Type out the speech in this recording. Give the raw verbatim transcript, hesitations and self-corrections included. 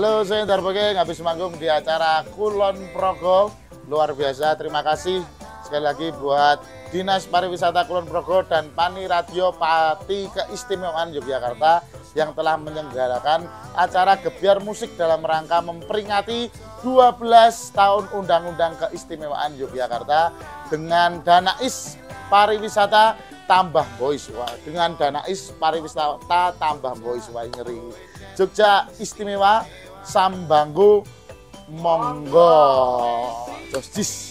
Halo, saya Ndarboy, habis manggung di acara Kulon Progo. Luar biasa, terima kasih sekali lagi buat Dinas Pariwisata Kulon Progo dan Pani Radio Pati Keistimewaan Yogyakarta yang telah menyelenggarakan acara Gebyar Musik dalam rangka memperingati dua belas tahun Undang-Undang Keistimewaan Yogyakarta dengan danais pariwisata tambah boys, wah. Dengan danais pariwisata tambah boys, wah, ngeri. Jogja istimewa, sambanggo, monggo. Justice.